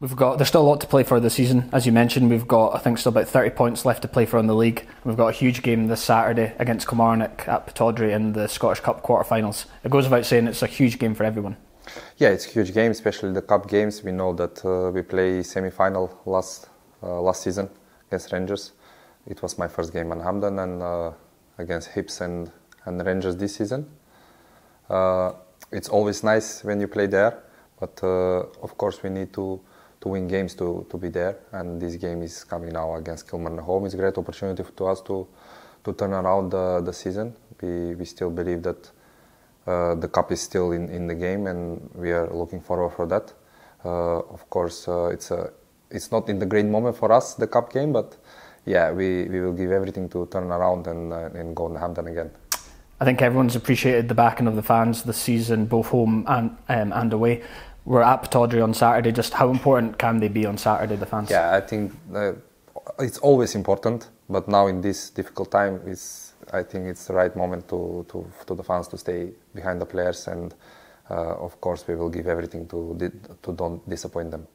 We've got, there's still a lot to play for this season. As you mentioned, we've got, I think, still about 30 points left to play for in the league. We've got a huge game this Saturday against Kilmarnock at Pittodrie in the Scottish Cup quarterfinals. It goes without saying it's a huge game for everyone. Yeah, it's a huge game, especially the cup games. We know that we played semi-final last season against Rangers. It was my first game on Hampden, and against Hibs and Rangers this season. It's always nice when you play there, but of course we need to win games to be there, and this game is coming now against Kilmarnock home. It's a great opportunity to us to turn around the season. We still believe that the cup is still in the game, and we are looking forward for that. Of course, it's not in the great moment for us, the cup game, but yeah, we will give everything to turn around and go to Hampden again. I think everyone's appreciated the backing of the fans this season, both home and away. We're at Pittodrie on Saturday. Just how important can they be on Saturday, the fans? Yeah, I think it's always important, but now in this difficult time, I think it's the right moment to the fans to stay behind the players, and of course we will give everything to don't disappoint them.